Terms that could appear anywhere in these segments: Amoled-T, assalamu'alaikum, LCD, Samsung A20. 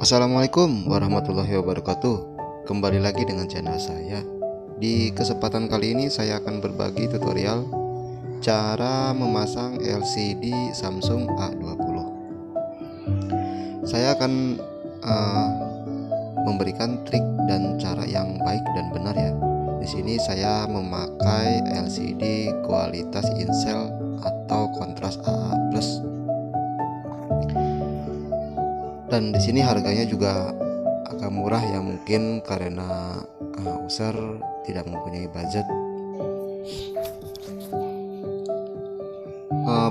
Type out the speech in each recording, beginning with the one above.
Assalamualaikum warahmatullahi wabarakatuh. Kembali lagi dengan channel saya. Di kesempatan kali ini saya akan berbagi tutorial cara memasang LCD Samsung A20. Saya akan memberikan trik dan cara yang baik dan benar ya. Di sini saya memakai LCD kualitas insel atau kontras AA+. Dan di sini harganya juga agak murah ya, mungkin karena user tidak mempunyai budget.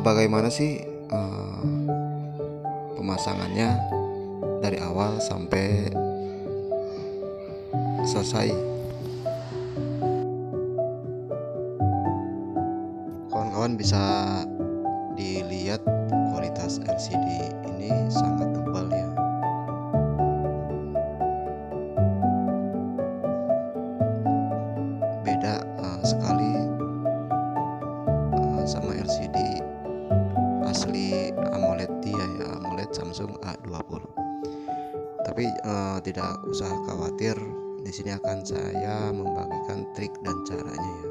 Bagaimana sih pemasangannya dari awal sampai selesai? Bisa dilihat kualitas LCD ini sangat tebal ya. Beda sekali sama LCD asli Amoled-T ya, Amoled Samsung A20. Tapi tidak usah khawatir, di sini akan saya membagikan trik dan caranya ya.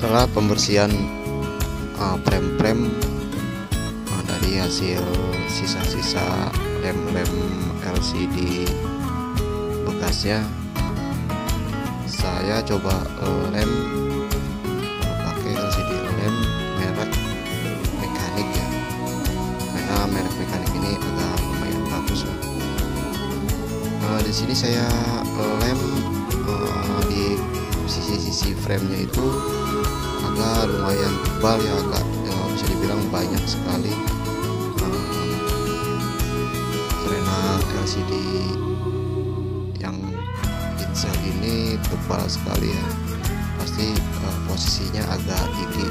Setelah pembersihan frame-frame dari hasil sisa-sisa lem-lem LCD bekasnya, saya coba lem pakai LCD lem merek mekanik ya, karena merek mekanik ini agak lumayan bagus ya. Di sini saya lem di sisi-sisi framenya itu agak lumayan tebal ya, agak bisa dibilang banyak sekali karena LCD yang insel ini tebal sekali ya, pasti posisinya agak tinggi.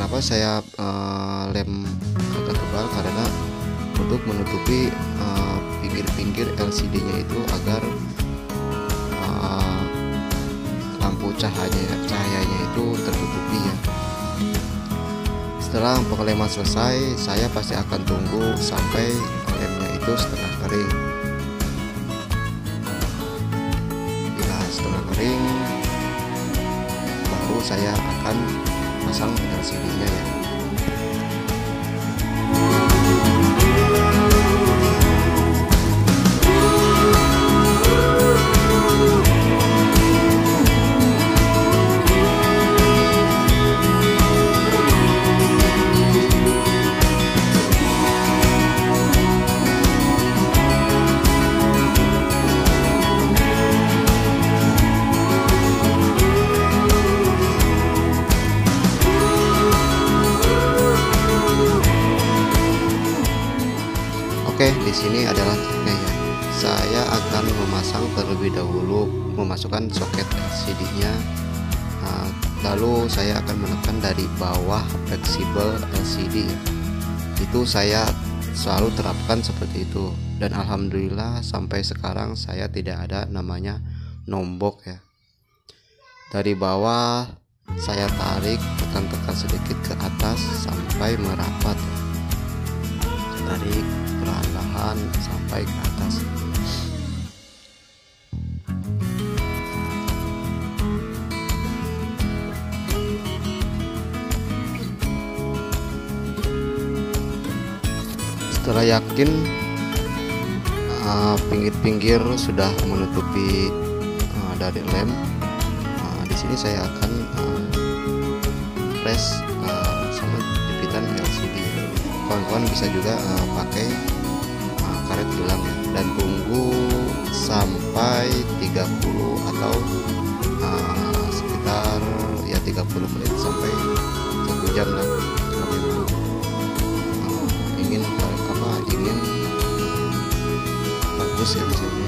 Kenapa saya lem agak tebal? Karena untuk menutupi pinggir-pinggir LCD-nya itu agar cahayanya itu tertutupi ya. Setelah pengeleman selesai, saya pasti akan tunggu sampai lemnya itu setengah kering. Bila setengah kering, baru saya akan pasang LCD-nya ya. Di sini adalah triknya ya. Saya akan memasang terlebih dahulu, memasukkan soket LCD-nya, lalu saya akan menekan dari bawah fleksibel LCD. Itu saya selalu terapkan seperti itu, dan alhamdulillah sampai sekarang saya tidak ada namanya nombok ya. Dari bawah Saya tarik, tekan-tekan sedikit ke atas sampai merapat. Tarik perlahan-lahan sampai ke atas. Setelah yakin pinggir-pinggir sudah menutupi dari lem, di sini saya akan press sama jepitan LCD. Kawan-kawan bisa juga pakai karet gelang dan tunggu sampai 30 atau sekitar ya 30 menit sampai 1 jam lah. Ingin bagus ya misalnya.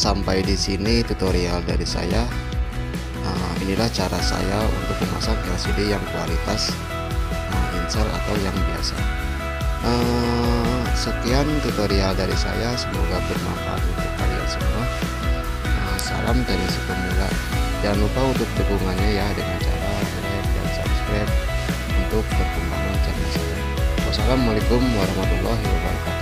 Sampai di sini tutorial dari saya. Inilah cara saya untuk memasang LCD yang kualitas insert atau yang biasa. Sekian tutorial dari saya, semoga bermanfaat untuk kalian semua. Salam dari si pemula. Jangan lupa untuk dukungannya ya dengan cara like dan subscribe untuk perkembangan channel saya. Wassalamualaikum warahmatullahi wabarakatuh.